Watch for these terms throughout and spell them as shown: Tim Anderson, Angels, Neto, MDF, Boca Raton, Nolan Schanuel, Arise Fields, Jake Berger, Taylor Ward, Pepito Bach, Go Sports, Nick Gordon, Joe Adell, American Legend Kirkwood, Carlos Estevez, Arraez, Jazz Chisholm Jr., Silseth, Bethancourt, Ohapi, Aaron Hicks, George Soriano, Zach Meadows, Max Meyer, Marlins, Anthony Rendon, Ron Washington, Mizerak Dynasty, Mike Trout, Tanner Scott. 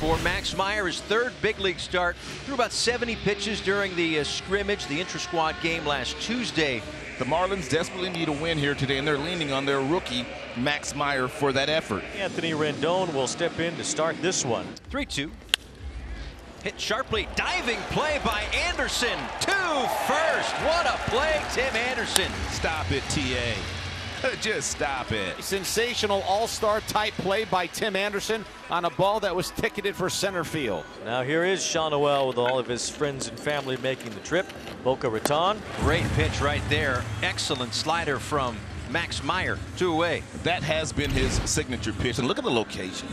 for Max Meyer, his third big league start. Threw about 70 pitches during the scrimmage, the intra-squad game last Tuesday. The Marlins desperately need a win here today, and they're leaning on their rookie, Max Meyer, for that effort. Anthony Rendon will step in to start this one. 3-2. Hit sharply, diving play by Anderson. 2-1. What a play, Tim Anderson. Stop it, TA. Just stop it. Sensational all-star type play by Tim Anderson on a ball that was ticketed for center field. Now here is Schanuel with all of his friends and family making the trip. Boca Raton. Great pitch right there. Excellent slider from Max Meyer. Two away. That has been his signature pitch. And look at the location.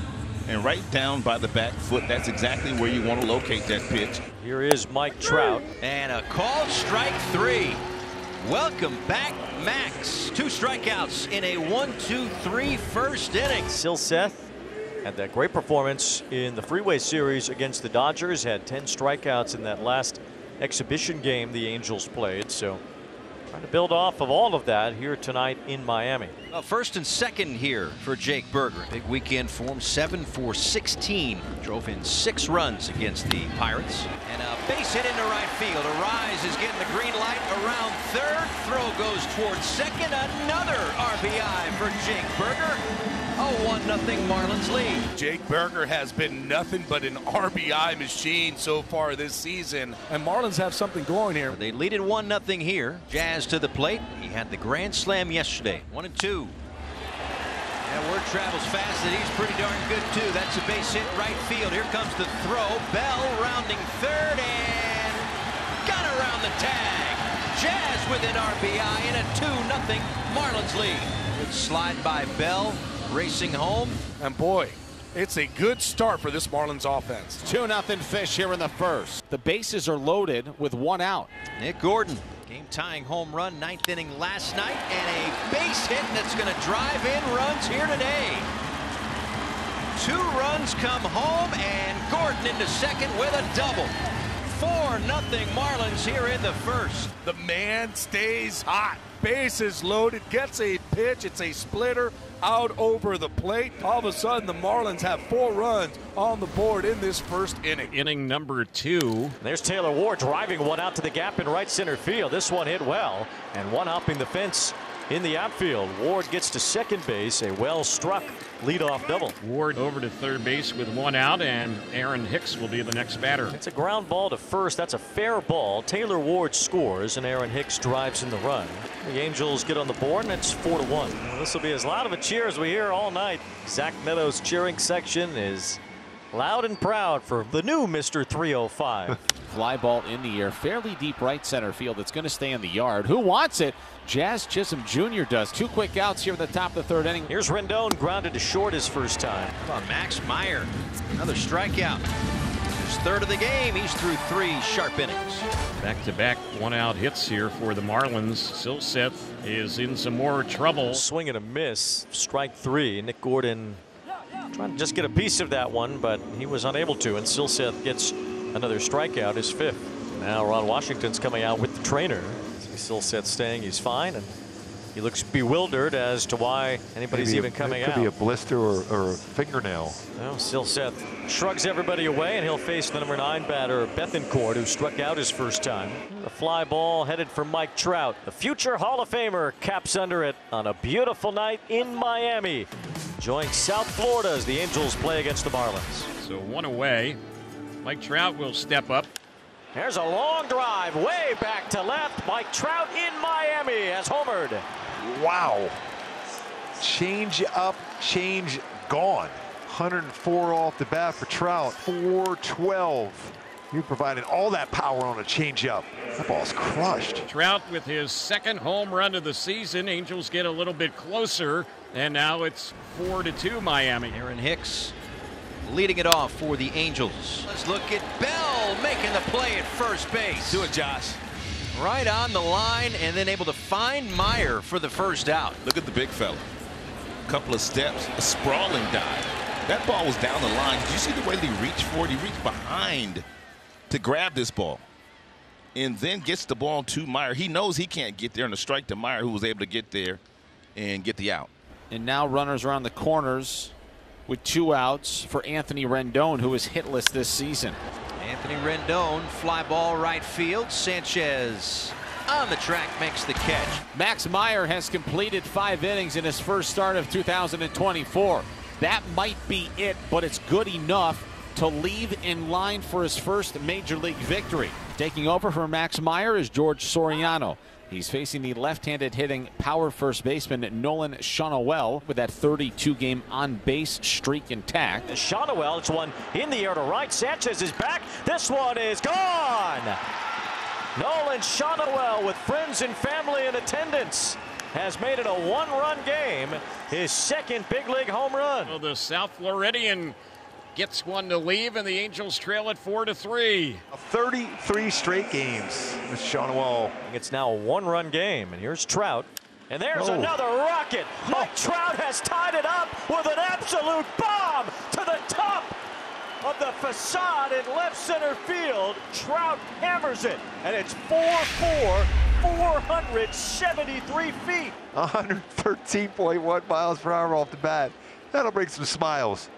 And right down by the back foot, that's exactly where you want to locate that pitch. Here is Mike Trout. And a called strike three. Welcome back, Max. Two strikeouts in a 1-2-3 first inning. Silseth had that great performance in the Freeway Series against the Dodgers. Had 10 strikeouts in that last exhibition game the Angels played. So trying to build off of all of that here tonight in Miami. First and second here for Jake Berger. Big weekend form, 7 for 16. Drove in 6 runs against the Pirates. And a base hit into right field. Arraez is getting the green light around third. Throw goes towards second. Another RBI for Jake Berger. A 1-0 Marlins lead. Jake Berger has been nothing but an RBI machine so far this season. And Marlins have something going here. They lead it 1-0 here. Jazz to the plate. He had the grand slam yesterday. 1-2. That word travels fast, and he's pretty darn good too. That's a base hit right field. Here comes the throw. Bell rounding third and got around the tag. Jazz with an RBI in a 2-0 Marlins lead. Good slide by Bell. Racing home, and boy, it's a good start for this Marlins offense. 2-0 Fish here in the first. The bases are loaded with 1 out. Nick Gordon, game-tying home run, 9th inning last night, and a base hit that's going to drive in runs here today. 2 runs come home, and Gordon into second with a double. 4-0 Marlins here in the first. The man stays hot. Bases loaded, gets a pitch. It's a splitter out over the plate. All of a sudden, the Marlins have 4 runs on the board in this first inning. Inning number 2. There's Taylor Ward driving one out to the gap in right center field. This one hit well, and one hopping the fence in the outfield. Ward gets to second base, a well-struck leadoff double. Ward over to third base with 1 out, and Aaron Hicks will be the next batter. It's a ground ball to first. That's a fair ball. Taylor Ward scores, and Aaron Hicks drives in the run. The Angels get on the board, and it's 4-1. This will be as loud of a cheer as we hear all night. Zach Meadows' cheering section is loud and proud for the new Mr. 305. Fly ball in the air, fairly deep right center field. It's going to stay in the yard. Who wants it? Jazz Chisholm Jr. does. 2 quick outs here in the top of the third inning. Here's Rendon, grounded to short his first time. On Max Meyer, another strikeout. His third of the game. He's through 3 sharp innings. Back-to-back 1-out hits here for the Marlins. Silseth is in some more trouble. Swing and a miss. Strike 3. Nick Gordon trying to just get a piece of that one, but he was unable to, and Silseth gets another strikeout, his 5th. Now Ron Washington's coming out with the trainer. Silseth saying he's fine, and he looks bewildered as to why anybody's even coming out. It could be a blister or a fingernail. Well, Silseth shrugs everybody away, and he'll face the number 9 batter, Bethancourt, who struck out his first time. The fly ball headed for Mike Trout. The future Hall of Famer caps under it on a beautiful night in Miami. Joins South Florida as the Angels play against the Marlins. So 1 away. Mike Trout will step up. There's a long drive way back to left. Mike Trout in Miami has homered. Wow. Change up, change gone. 104 off the bat for Trout. 412. You provided all that power on a changeup. That ball's crushed. Trout with his 2nd home run of the season. Angels get a little bit closer, and now it's 4-2 Miami. Aaron Hicks leading it off for the Angels. Let's look at Bell making the play at first base. Do it, Josh. Right on the line, and then able to find Meyer for the first out. Look at the big fella. A couple of steps, a sprawling dive. That ball was down the line. Did you see the way he reached for it? He reached behind to grab this ball, and then gets the ball to Meyer. He knows he can't get there, and a strike to Meyer, who was able to get there and get the out. And now runners around the corners. with 2 outs for Anthony Rendon, who is hitless this season. Anthony Rendon, fly ball right field. Sanchez on the track makes the catch. Max Meyer has completed 5 innings in his first start of 2024. That might be it, but it's good enough to leave in line for his first major league victory. Taking over for Max Meyer is George Soriano. He's facing the left-handed hitting power first baseman Nolan Schanuel with that 32-game on-base streak intact. Schanuel, it's one in the air to right. Sanchez is back. This one is gone. Nolan Schanuel, with friends and family in attendance, has made it a one-run game. His second big league home run. Well, the South Floridian gets one to leave, and the Angels trail at 4-3. 33 straight games with Schanuel. It's now a one-run game, and here's Trout. And there's another rocket. Mike Trout has tied it up with an absolute bomb to the top of the facade in left center field. Trout hammers it, and it's 4-4, 473 feet. 113.1 miles per hour off the bat. That'll bring some smiles.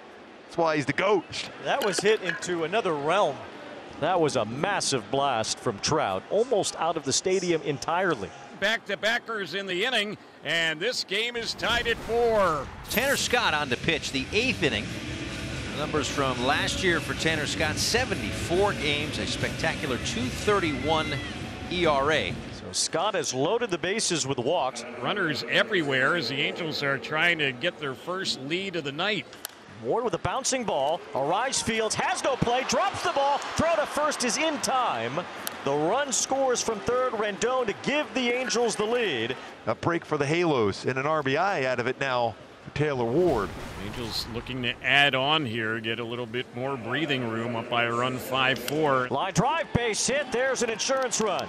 That's why he's the GOAT. That was hit into another realm. That was a massive blast from Trout, almost out of the stadium entirely. Back-to-backers in the inning, and this game is tied at 4. Tanner Scott on the pitch, the 8th inning. Numbers from last year for Tanner Scott, 74 games, a spectacular 2.31 ERA. So Scott has loaded the bases with walks. Runners everywhere as the Angels are trying to get their first lead of the night. Ward with a bouncing ball. Arise Fields has no play, drops the ball. Throw to first is in time. The run scores from third. Rendon to give the Angels the lead. A break for the Halos and an RBI out of it now for Taylor Ward. Angels looking to add on here, get a little bit more breathing room up by a run, 5-4. Line drive, base hit. There's an insurance run.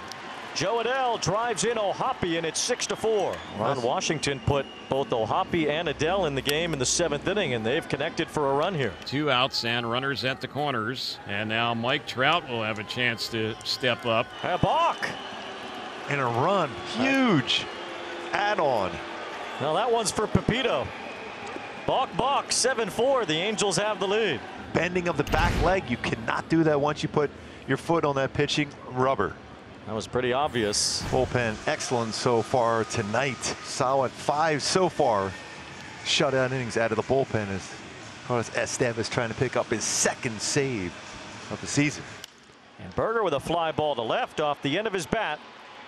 Joe Adell drives in Ohapi, and it's 6-4. Ron Washington put both Ohapi and Adell in the game in the 7th inning, and they've connected for a run here. 2 outs and runners at the corners, and now Mike Trout will have a chance to step up. A balk and a run, huge add-on. Now that one's for Pepito. Bach, 7-4. The Angels have the lead. Bending of the back leg, you cannot do that once you put your foot on that pitching rubber. That was pretty obvious. Bullpen excellent so far tonight. Solid 5 so far. Shutout innings out of the bullpen as Carlos Estevez trying to pick up his 2nd save of the season. And Berger with a fly ball to left off the end of his bat.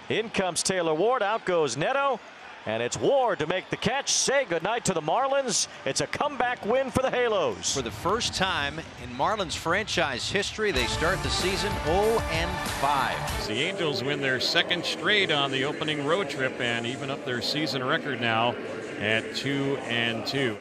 In comes Taylor Ward. Out goes Neto. And it's Ward to make the catch. Say goodnight to the Marlins. It's a comeback win for the Halos. For the first time in Marlins franchise history, they start the season 0-5. The Angels win their 2nd straight on the opening road trip and even up their season record now at 2-2.